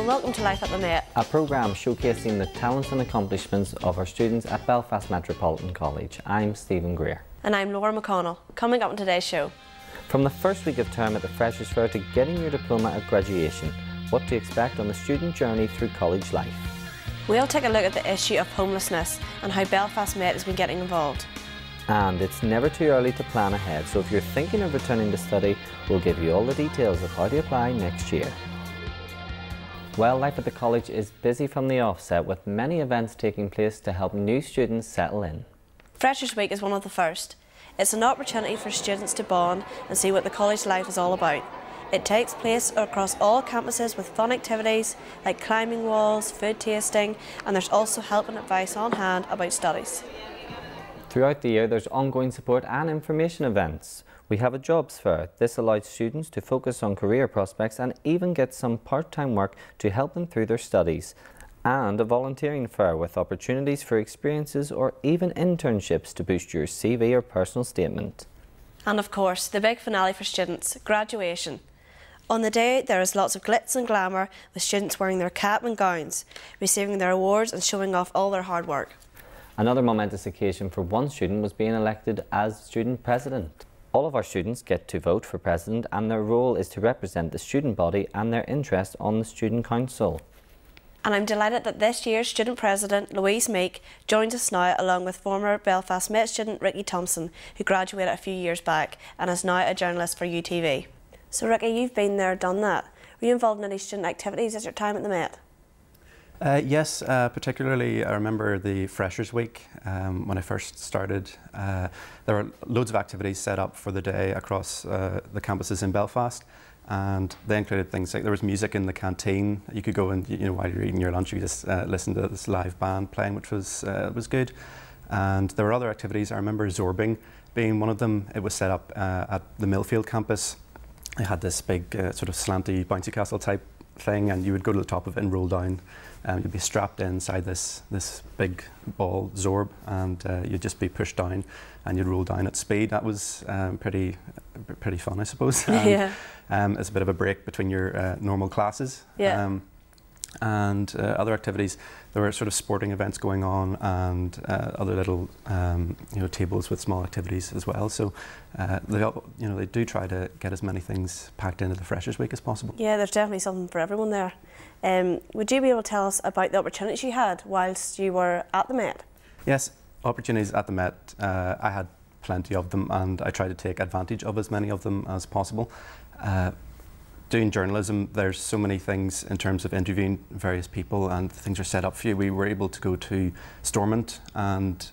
Well, welcome to Life at the Met, a programme showcasing the talents and accomplishments of our students at Belfast Metropolitan College. I'm Stephen Greer. And I'm Laura McConnell. Coming up on today's show: from the first week of term at the Freshers' Fair to getting your diploma at graduation, what to expect on the student journey through college life. We'll take a look at the issue of homelessness and how Belfast Met has been getting involved. And it's never too early to plan ahead, so if you're thinking of returning to study, we'll give you all the details of how to apply next year. Well, life at the college is busy from the offset, with many events taking place to help new students settle in. Freshers' Week is one of the first. It's an opportunity for students to bond and see what the college life is all about. It takes place across all campuses with fun activities like climbing walls, food tasting, and there's also help and advice on hand about studies. Throughout the year, there's ongoing support and information events. We have a jobs fair. This allows students to focus on career prospects and even get some part-time work to help them through their studies. And a volunteering fair with opportunities for experiences or even internships to boost your CV or personal statement. And of course, the big finale for students, graduation. On the day, there is lots of glitz and glamour, with students wearing their cap and gowns, receiving their awards and showing off all their hard work. Another momentous occasion for one student was being elected as student president. All of our students get to vote for president, and their role is to represent the student body and their interest on the student council. And I'm delighted that this year's student president, Louise Meek, joins us now along with former Belfast Met student Ricky Thompson, who graduated a few years back and is now a journalist for UTV. So Ricky, you've been there, done that. Were you involved in any student activities at your time at the Met? Yes, particularly I remember the Freshers' Week when I first started. There were loads of activities set up for the day across the campuses in Belfast, and they included things like there was music in the canteen. You could go and, you know, while you're eating your lunch, you just listen to this live band playing, which was good. And there were other activities. I remember Zorbing being one of them. It was set up at the Millfield campus. They had this big sort of slanty bouncy castle type thing, and you would go to the top of it and roll down. You'd be strapped inside this big ball Zorb, and you'd just be pushed down, and you'd roll down at speed. That was pretty fun, I suppose. Yeah. It's a bit of a break between your normal classes. Yeah. And other activities. There were sort of sporting events going on, and other little tables with small activities as well. So they do try to get as many things packed into the Freshers' Week as possible. Yeah, there's definitely something for everyone there. Would you be able to tell us about the opportunities you had whilst you were at the Met? Yes, opportunities at the Met. I had plenty of them, and I tried to take advantage of as many of them as possible. Doing journalism, there's so many things in terms of interviewing various people, and things are set up for you. We were able to go to Stormont and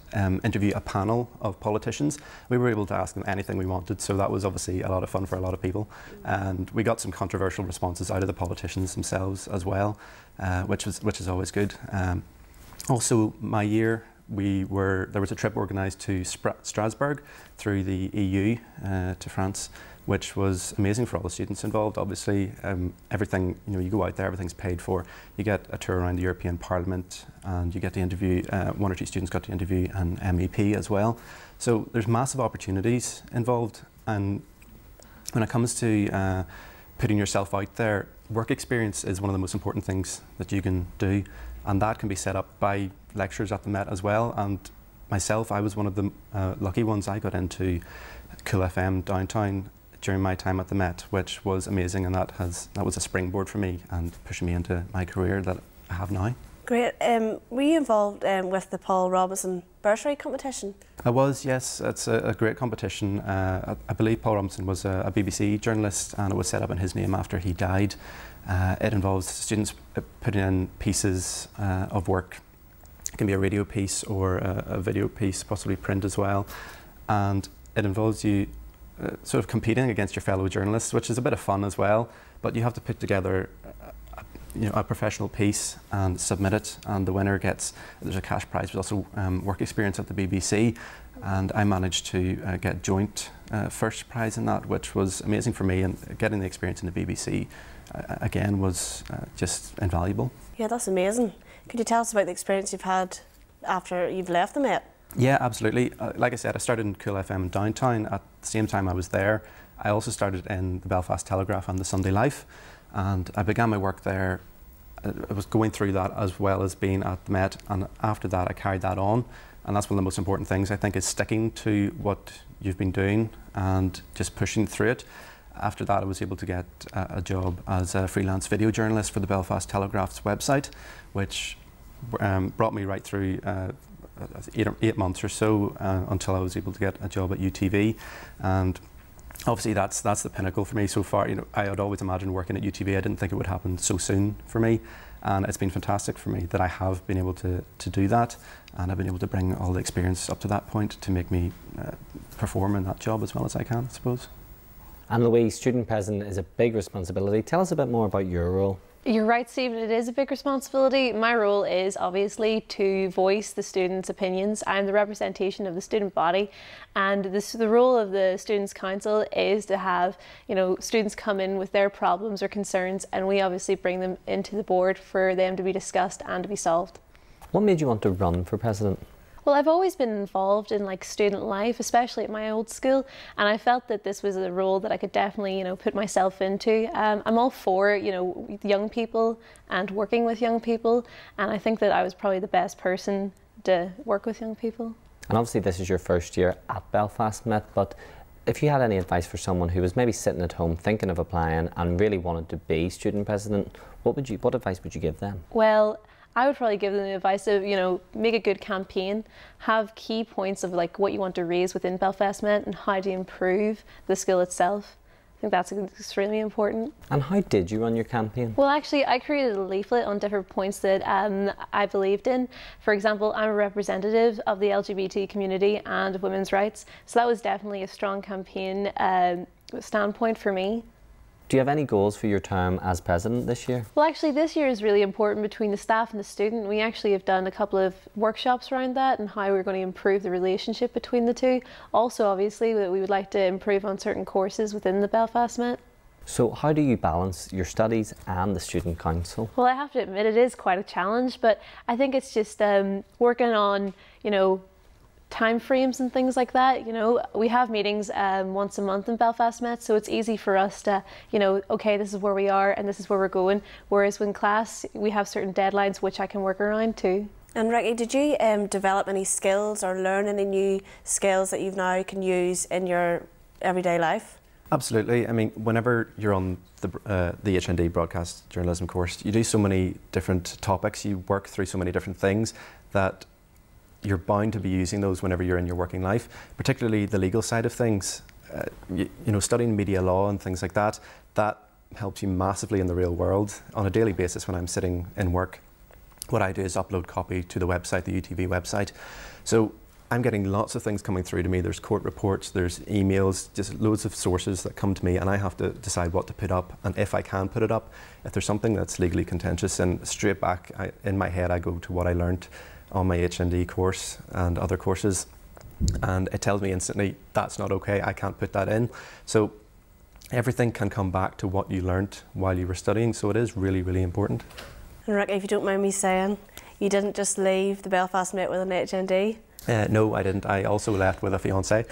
interview a panel of politicians. We were able to ask them anything we wanted, so that was obviously a lot of fun for a lot of people. And we got some controversial responses out of the politicians themselves as well, which is always good. Also, my year, there was a trip organised to Strasbourg through the EU to France, which was amazing for all the students involved. Obviously, everything, you go out there, everything's paid for. You get a tour around the European Parliament, and you get to interview, one or two students got to interview an MEP as well. So there's massive opportunities involved. And when it comes to putting yourself out there, work experience is one of the most important things that you can do. And that can be set up by lectures at the Met as well. And myself, I was one of the lucky ones. I got into Cool FM downtown during my time at the Met, which was amazing, and that was a springboard for me and pushing me into my career that I have now. Great. Were you involved with the Paul Robinson Bursary competition? I was, yes. It's a great competition. I believe Paul Robinson was a BBC journalist, and it was set up in his name after he died. It involves students putting in pieces of work. It can be a radio piece or a video piece, possibly print as well, and it involves you sort of competing against your fellow journalists, which is a bit of fun as well. But you have to put together a professional piece and submit it, and the winner gets, there's a cash prize, but also work experience at the BBC. And I managed to get joint first prize in that, which was amazing for me, and getting the experience in the BBC again was just invaluable. Yeah, that's amazing. Could you tell us about the experience you've had after you've left the Met? Yeah, absolutely. Like I said, I started in Cool FM downtown. At the same time I was there, I also started in the Belfast Telegraph and the Sunday Life, and I began my work there I was going through that as well as being at the Met, and after that I carried that on, and that's one of the most important things I think, is sticking to what you've been doing and just pushing through it. After that I was able to get a job as a freelance video journalist for the Belfast Telegraph's website, which brought me right through 8 months or so until I was able to get a job at UTV. And obviously that's the pinnacle for me so far. You know, I had always imagined working at UTV. I didn't think it would happen so soon for me, and it's been fantastic for me that I have been able to do that, and I've been able to bring all the experience up to that point to make me perform in that job as well as I can, I suppose. And Louise, student president is a big responsibility. Tell us a bit more about your role. You're right, Stephen, it is a big responsibility. My role is obviously to voice the students' opinions. I'm the representation of the student body, and this, the role of the Students' Council is to have, you know, students come in with their problems or concerns, and we obviously bring them into the board for them to be discussed and to be solved. What made you want to run for president? Well, I've always been involved in like student life, especially at my old school, and I felt that this was a role that I could definitely, you know, put myself into. I'm all for, you know, young people and working with young people, and I think that I was probably the best person to work with young people. And obviously this is your first year at Belfast Met, but if you had any advice for someone who was maybe sitting at home thinking of applying and really wanted to be student president, what advice would you give them? Well, I would probably give them the advice of, you know, make a good campaign, have key points of like what you want to raise within Belfast Met and how to improve the skill itself. I think that's extremely important. And how did you run your campaign? Well, actually, I created a leaflet on different points that I believed in. For example, I'm a representative of the LGBT community and women's rights, so that was definitely a strong campaign standpoint for me. Do you have any goals for your term as president this year? Well, actually this year is really important between the staff and the student. We actually have done a couple of workshops around that and how we're going to improve the relationship between the two. Also, obviously, that we would like to improve on certain courses within the Belfast Met. So how do you balance your studies and the student council? Well, I have to admit it is quite a challenge, but I think it's just working on, you know, time frames and things like that. You know, we have meetings once a month in Belfast Met, so it's easy for us to, you know, okay, this is where we are and this is where we're going, whereas when class we have certain deadlines which I can work around too. And Ricky, did you develop any skills or learn any new skills that you now can use in your everyday life? Absolutely. I mean, whenever you're on the HND broadcast journalism course, you do so many different topics, you work through so many different things that you're bound to be using those whenever you're in your working life, particularly the legal side of things. You know, studying media law and things like that, that helps you massively in the real world. On a daily basis when I'm sitting in work, what I do is upload copy to the website, the UTV website. So I'm getting lots of things coming through to me. There's court reports, there's emails, just loads of sources that come to me, and I have to decide what to put up and if I can put it up. If there's something that's legally contentious, and straight back in my head I go to what I learned on my HND course and other courses, and it tells me instantly that's not okay, I can't put that in. So everything can come back to what you learnt while you were studying, so it is really, really important. And Rick, if you don't mind me saying, you didn't just leave the Belfast Met with an HND? No, I didn't. I also left with a fiancé.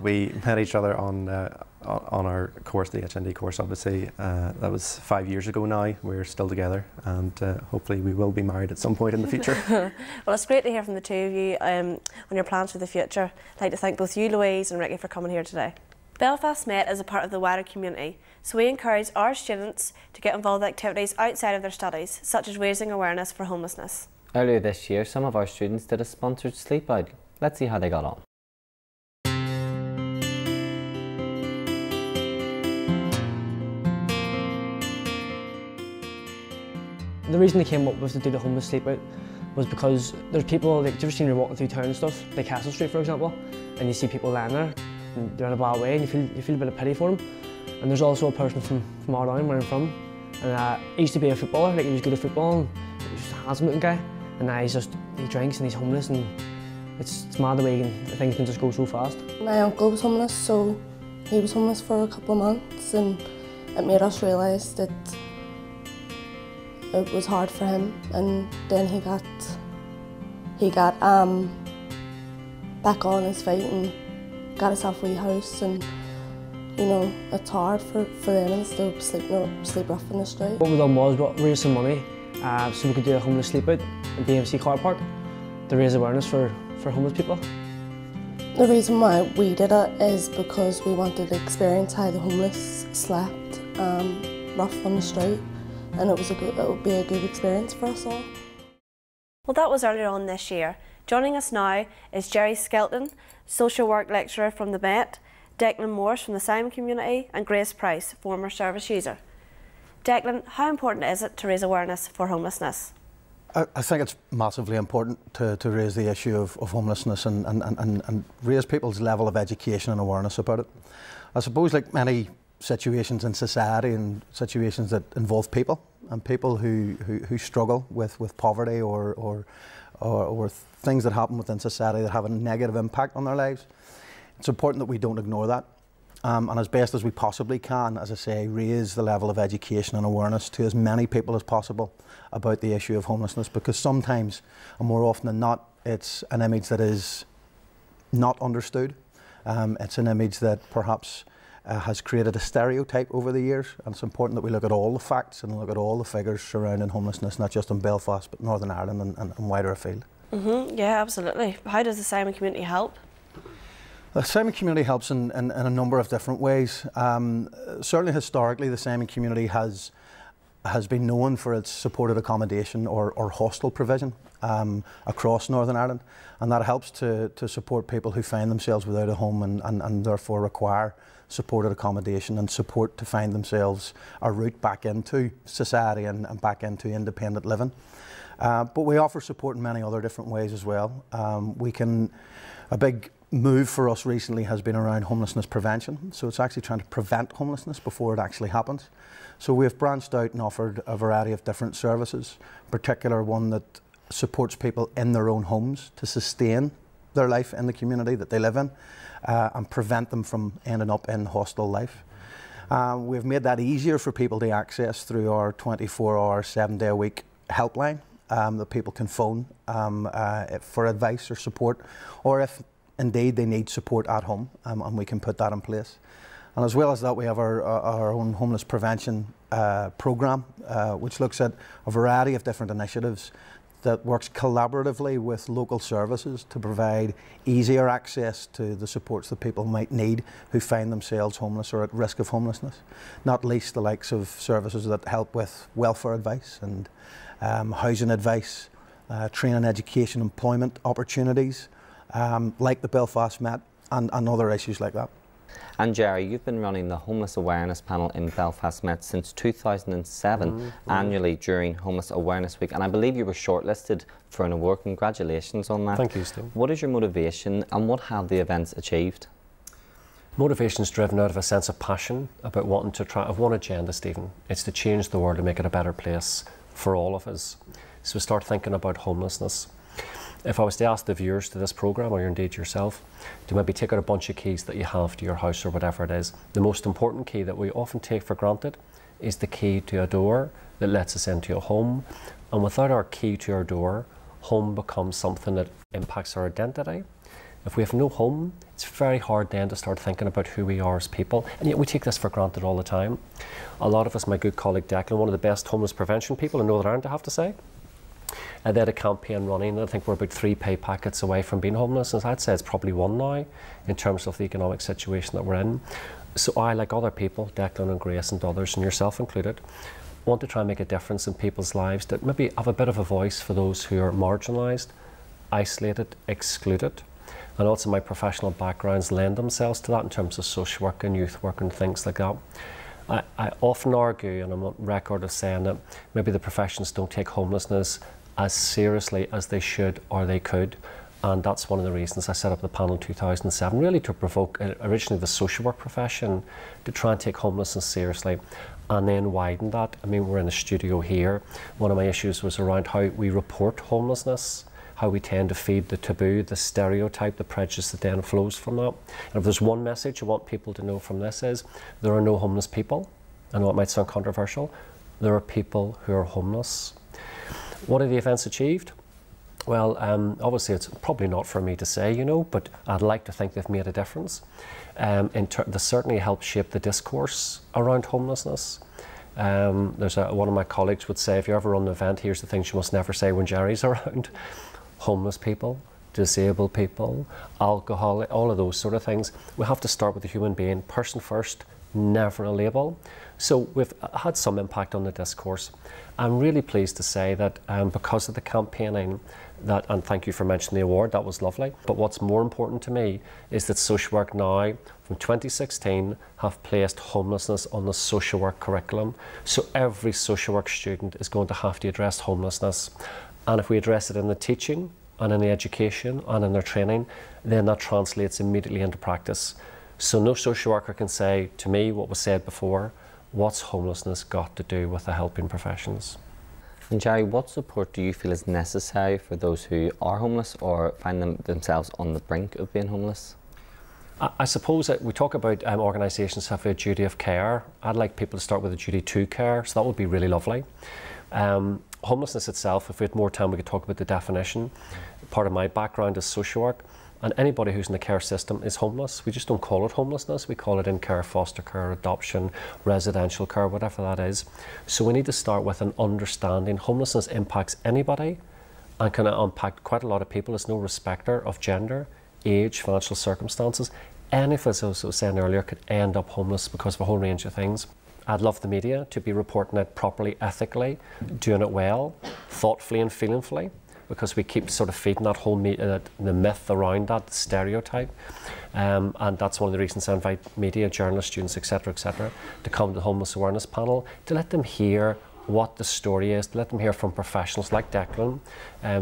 We met each other on our course, the HND course, obviously. That was 5 years ago now. We're still together, and hopefully we will be married at some point in the future. Well, it's great to hear from the two of you on your plans for the future. I'd like to thank both you, Louise, and Ricky, for coming here today. Belfast Met is a part of the wider community, so we encourage our students to get involved in activities outside of their studies, such as raising awareness for homelessness. Earlier this year, some of our students did a sponsored sleep out. Let's see how they got on. The reason they came up with to do the homeless sleep out was because there's people, like, you've seen you're walking through town and stuff, like Castle Street for example, and you see people lying there and they're in a bad way, and you feel a bit of pity for them. And there's also a person from Ardoyne, where I'm from, and he used to be a footballer, like he was good at football, and he was a handsome looking guy, and now he drinks and he's homeless, and it's mad the way things can just go so fast. My uncle was homeless, so he was homeless for a couple of months, and it made us realise that it was hard for him, and then he got back on his feet and got himself a wee house, and you know, it's hard for them to sleep rough in the street. What we done was raise some money so we could do a homeless sleep out at the BMC car park to raise awareness for homeless people. The reason why we did it is because we wanted to experience how the homeless slept rough on the street, and it would be a good experience for us all. Well, that was earlier on this year. Joining us now is Jerry Skelton, social work lecturer from the Met, Declan Morris from the Simon Community, and Grace Price, former service user. Declan, how important is it to raise awareness for homelessness? I think it's massively important to raise the issue of homelessness and raise people's level of education and awareness about it. I suppose, like many situations in society and situations that involve people and people who struggle with poverty or things that happen within society that have a negative impact on their lives, it's important that we don't ignore that. And as best as we possibly can, as I say, raise the level of education and awareness to as many people as possible about the issue of homelessness, because sometimes, and more often than not, it's an image that is not understood. It's an image that perhaps has created a stereotype over the years, and it's important that we look at all the facts and look at all the figures surrounding homelessness, not just in Belfast, but Northern Ireland and wider afield. Mm-hmm. Yeah, absolutely. How does the Simon Community help? The Simon Community helps in a number of different ways. Certainly historically the Simon Community has been known for its supported accommodation or hostel provision across Northern Ireland, and that helps to support people who find themselves without a home and therefore require supported accommodation and support to find themselves a route back into society and back into independent living. But we offer support in many other different ways as well. A big move for us recently has been around homelessness prevention, so it's actually trying to prevent homelessness before it actually happens. So we've branched out and offered a variety of different services, in particular one that supports people in their own homes to sustain their life in the community that they live in and prevent them from ending up in hostile life. We've made that easier for people to access through our 24-hour, 7-day-a-week helpline that people can phone for advice or support, or if indeed they need support at home, and we can put that in place. And as well as that, we have our own homeless prevention programme, which looks at a variety of different initiatives that works collaboratively with local services to provide easier access to the supports that people might need who find themselves homeless or at risk of homelessness, not least the likes of services that help with welfare advice and housing advice, training, education, employment opportunities, like the Belfast Met and other issues like that. And Jerry, you've been running the Homeless Awareness Panel in Belfast Met since 2007, annually during Homeless Awareness Week, and I believe you were shortlisted for an award. Congratulations on that. Thank you, Stephen. What is your motivation and what have the events achieved? Motivation is driven out of a sense of passion about wanting to try, of one agenda, Stephen. It's to change the world and make it a better place for all of us. So start thinking about homelessness. If I was to ask the viewers to this programme, or indeed yourself, to maybe take out a bunch of keys that you have to your house or whatever it is, the most important key that we often take for granted is the key to a door that lets us into a home. And without our key to our door, home becomes something that impacts our identity. If we have no home, it's very hard then to start thinking about who we are as people, and yet we take this for granted all the time. A lot of us, my good colleague Declan, one of the best homeless prevention people in Northern Ireland, I have to say, and they had a campaign running, and I think we're about 3 pay packets away from being homeless, and I'd say it's probably 1 now in terms of the economic situation that we're in. So I, like other people, Declan and Grace and others, and yourself included, want to try and make a difference in people's lives, that maybe have a bit of a voice for those who are marginalised, isolated, excluded. And also my professional backgrounds lend themselves to that in terms of social work and youth work and things like that. I often argue, and I'm on record of saying that maybe the professions don't take homelessness as seriously as they should or they could, and that's one of the reasons I set up the panel in 2007, really to provoke originally the social work profession to try and take homelessness seriously and then widen that. I mean, we're in a studio here. One of my issues was around how we report homelessness, how we tend to feed the taboo, the stereotype, the prejudice that then flows from that. And if there's one message I want people to know from this is, there are no homeless people. I know it might sound controversial, there are people who are homeless. What are the events achieved? Well, obviously it's probably not for me to say, you know, but I'd like to think they've made a difference. They certainly help shape the discourse around homelessness. There's one of my colleagues would say, if you ever run an event, here's the things you must never say when Jerry's around. Homeless people, disabled people, alcohol, all of those sort of things. We have to start with the human being, person first, never a label. So we've had some impact on the discourse. I'm really pleased to say that because of the campaigning, that, and thank you for mentioning the award, that was lovely. But what's more important to me is that Social Work Now, from 2016, have placed homelessness on the social work curriculum. So every social work student is going to have to address homelessness. And if we address it in the teaching, and in the education, and in their training, then that translates immediately into practice. So no social worker can say to me what was said before, what's homelessness got to do with the helping professions? And Jerry, what support do you feel is necessary for those who are homeless or find themselves on the brink of being homeless? I suppose that we talk about organisations have a duty of care. I'd like people to start with a duty to care, so that would be really lovely. Homelessness itself, if we had more time, we could talk about the definition. Part of my background is social work, and anybody who's in the care system is homeless. We just don't call it homelessness. We call it in-care, foster care, adoption, residential care, whatever that is. So we need to start with an understanding. Homelessness impacts anybody and can impact quite a lot of people. It's no respecter of gender, age, financial circumstances. Any of us, as I was saying earlier, could end up homeless because of a whole range of things. I'd love the media to be reporting it properly, ethically, doing it well, thoughtfully and feelingfully, because we keep sort of feeding that whole the myth around that, the stereotype. And that's one of the reasons I invite media, journalists, students, et cetera, to come to the Homeless Awareness Panel, to let them hear what the story is, to let them hear from professionals like Declan,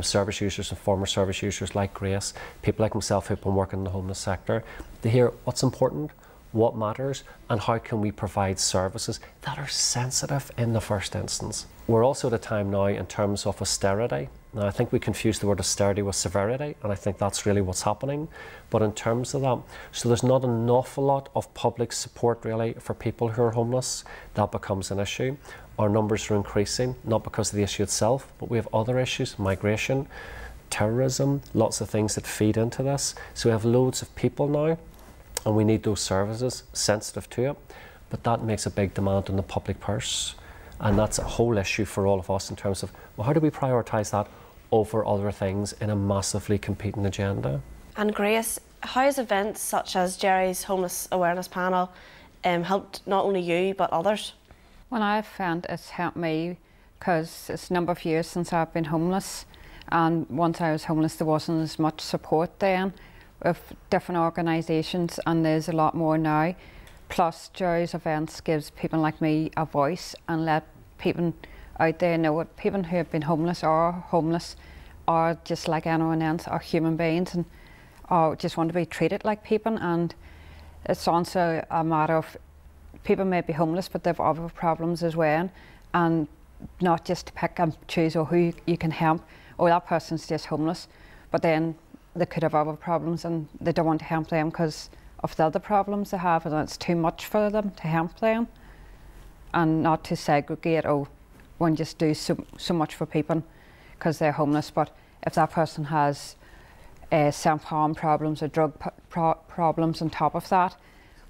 service users and former service users like Grace, people like myself who've been working in the homeless sector, to hear what's important, what matters, and how can we provide services that are sensitive in the first instance. We're also at a time now in terms of austerity. Now, I think we confuse the word austerity with severity, and I think that's really what's happening. But in terms of that, so there's not an awful lot of public support really for people who are homeless. That becomes an issue. Our numbers are increasing, not because of the issue itself, but we have other issues, migration, terrorism, lots of things that feed into this. So we have loads of people now, and we need those services sensitive to it, but that makes a big demand on the public purse, and that's a whole issue for all of us in terms of, well, how do we prioritise that over other things in a massively competing agenda? And Grace, how has events such as Jerry's Homeless Awareness Panel helped not only you but others? Well, I've found it's helped me because it's a number of years since I've been homeless, and once I was homeless there wasn't as much support then of different organisations, and there's a lot more now. Plus, Jerry's events gives people like me a voice and let people out there know what people who have been homeless are just like anyone else, are human beings and are just want to be treated like people. And it's also a matter of people may be homeless but they have other problems as well, and not just to pick and choose or who you can help, or that person's just homeless, but then they could have other problems and they don't want to help them because of the other problems they have, and it's too much for them to help them. And not to segregate, oh, one just do so much for people because they're homeless, but if that person has self-harm problems or drug problems on top of that,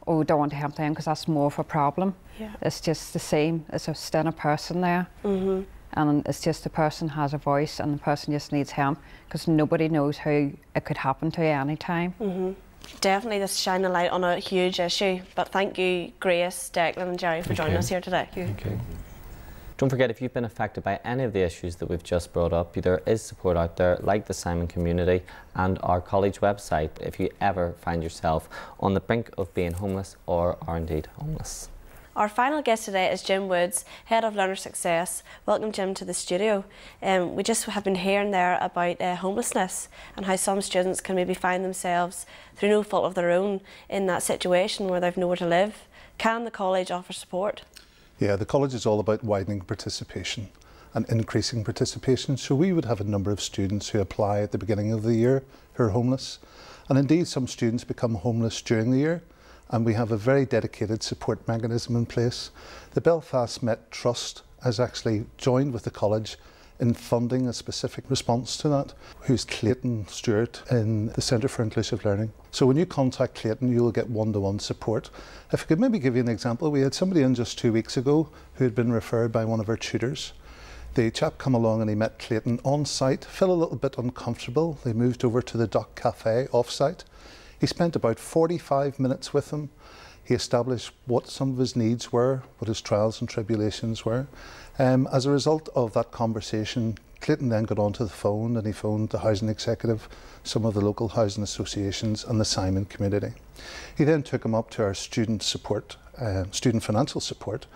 oh, don't want to help them because that's more of a problem. Yeah. It's just the same, it's just in a person there. Mm-hmm. And it's just the person has a voice and the person just needs help because nobody knows who it could happen to at any time. Mm-hmm. Definitely this shines a light on a huge issue, but thank you Grace, Declan and Jerry for joining us here today. Thank you. Don't forget, if you've been affected by any of the issues that we've just brought up, there is support out there like the Simon Community and our college website if you ever find yourself on the brink of being homeless or are indeed homeless. Our final guest today is Jim Woods, Head of Learner Success. Welcome, Jim, to the studio. We just have been hearing there about homelessness and how some students can maybe find themselves, through no fault of their own, in that situation where they've nowhere to live. Can the college offer support? Yeah, the college is all about widening participation and increasing participation. So we would have a number of students who apply at the beginning of the year who are homeless. And indeed, some students become homeless during the year. And we have a very dedicated support mechanism in place. The Belfast Met Trust has actually joined with the college in funding a specific response to that, who's Clayton Stewart in the Centre for Inclusive Learning. So when you contact Clayton, you'll get one-to-one support. If I could maybe give you an example, we had somebody in just 2 weeks ago who had been referred by one of our tutors. The chap come along and he met Clayton on site, felt a little bit uncomfortable. They moved over to the Dock Cafe off site. He spent about 45 minutes with him. He established what some of his needs were, what his trials and tribulations were. As a result of that conversation, Clayton then got onto the phone and he phoned the housing executive, some of the local housing associations and the Simon Community. He then took him up to our student support, student financial support,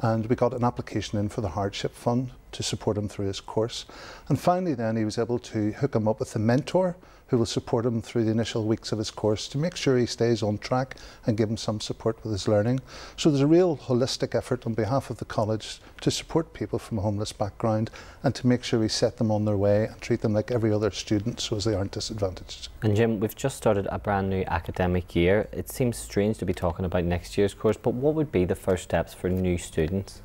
and we got an application in for the hardship fund to support him through his course. And finally then he was able to hook him up with a mentor who will support him through the initial weeks of his course to make sure he stays on track and give him some support with his learning. So there's a real holistic effort on behalf of the college to support people from a homeless background and to make sure we set them on their way and treat them like every other student so as they aren't disadvantaged. And Jim, we've just started a brand new academic year. It seems strange to be talking about next year's course, but what would be the first steps for new students?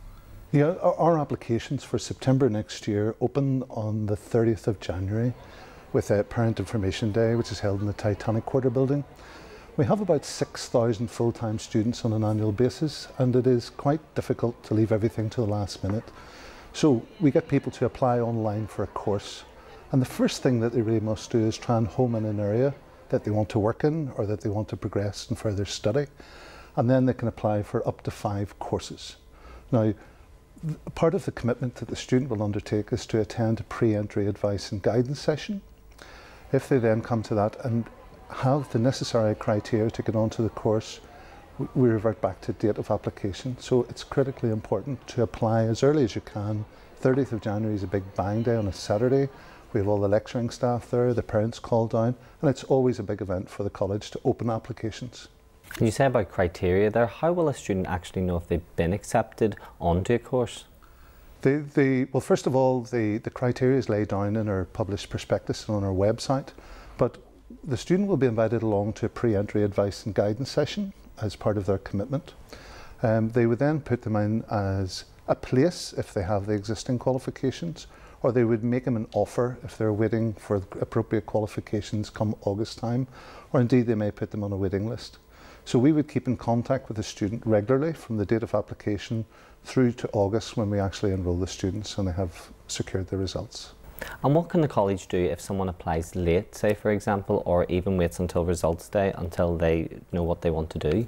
Yeah, our applications for September next year open on the 30th of January with a Parent Information Day, which is held in the Titanic Quarter building. We have about 6,000 full-time students on an annual basis, and it is quite difficult to leave everything to the last minute. So we get people to apply online for a course, and the first thing that they really must do is try and home in an area that they want to work in or that they want to progress in further study, and then they can apply for up to 5 courses. Now, part of the commitment that the student will undertake is to attend a pre-entry advice and guidance session. If they then come to that and have the necessary criteria to get onto the course, we revert back to date of application. So it's critically important to apply as early as you can. 30th of January is a big bang day on a Saturday. We have all the lecturing staff there, the parents call down, and it's always a big event for the college to open applications. Can you say about criteria there? How will a student actually know if they've been accepted onto a course? Well, first of all, the criteria is laid down in our published prospectus and on our website, but the student will be invited along to a pre-entry advice and guidance session as part of their commitment. They would then put them in as a place if they have the existing qualifications, or they would make them an offer if they're waiting for appropriate qualifications come August time, or indeed they may put them on a waiting list. So we would keep in contact with the student regularly from the date of application through to August when we actually enrol the students and they have secured their results. And what can the college do if someone applies late, say for example, or even waits until results day until they know what they want to do?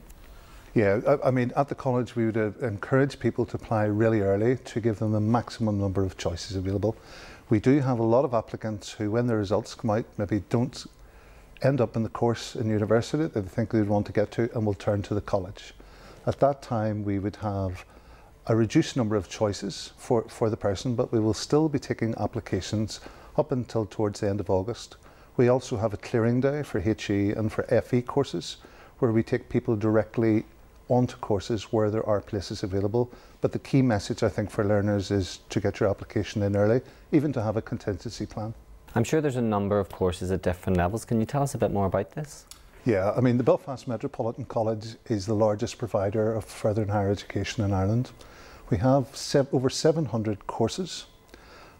Yeah, I mean, at the college we would encourage people to apply really early to give them the maximum number of choices available. We do have a lot of applicants who, when the results come out, maybe don't end up in the course in university that they think they'd want to get to and will turn to the college. At that time we would have a reduced number of choices for the person, but we will still be taking applications up until towards the end of August. We also have a clearing day for HE and for FE courses where we take people directly onto courses where there are places available. But the key message I think for learners is to get your application in early, even to have a contingency plan. I'm sure there's a number of courses at different levels. Can you tell us a bit more about this? Yeah, I mean, the Belfast Metropolitan College is the largest provider of further and higher education in Ireland. We have over 700 courses,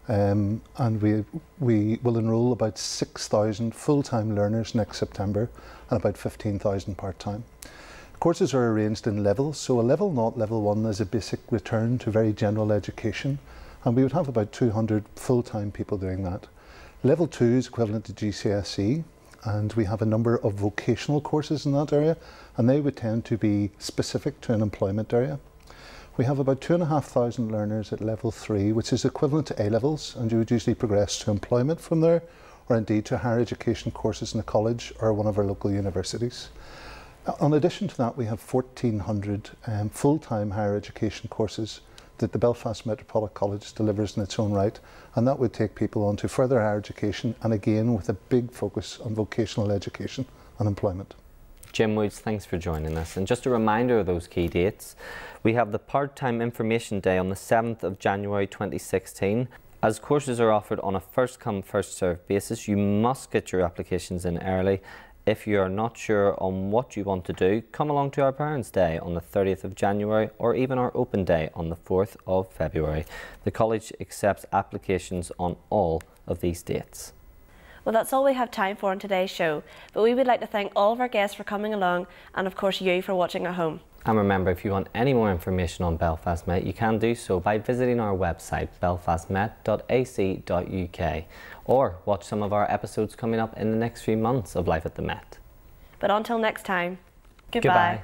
and we will enrol about 6,000 full-time learners next September and about 15,000 part-time. Courses are arranged in levels, so a level nought level 1 is a basic return to very general education, and we would have about 200 full-time people doing that. Level 2 is equivalent to GCSE, and we have a number of vocational courses in that area, and they would tend to be specific to an employment area. We have about 2,500 learners at level 3, which is equivalent to A-levels, and you would usually progress to employment from there, or indeed to higher education courses in a college or one of our local universities. In addition to that, we have 1,400 full-time higher education courses that the Belfast Metropolitan College delivers in its own right, and that would take people on to further higher education, and again with a big focus on vocational education and employment. Jim Woods, thanks for joining us. And just a reminder of those key dates, we have the Part-Time Information Day on the 7th of January 2016. As courses are offered on a first-come, first-served basis, you must get your applications in early. If you're not sure on what you want to do, come along to our Parents' Day on the 30th of January or even our Open Day on the 4th of February. The college accepts applications on all of these dates. Well, that's all we have time for on today's show, but we would like to thank all of our guests for coming along and of course you for watching at home. And remember, if you want any more information on Belfast Met, you can do so by visiting our website, belfastmet.ac.uk, or watch some of our episodes coming up in the next few months of Life at the Met. But until next time, goodbye.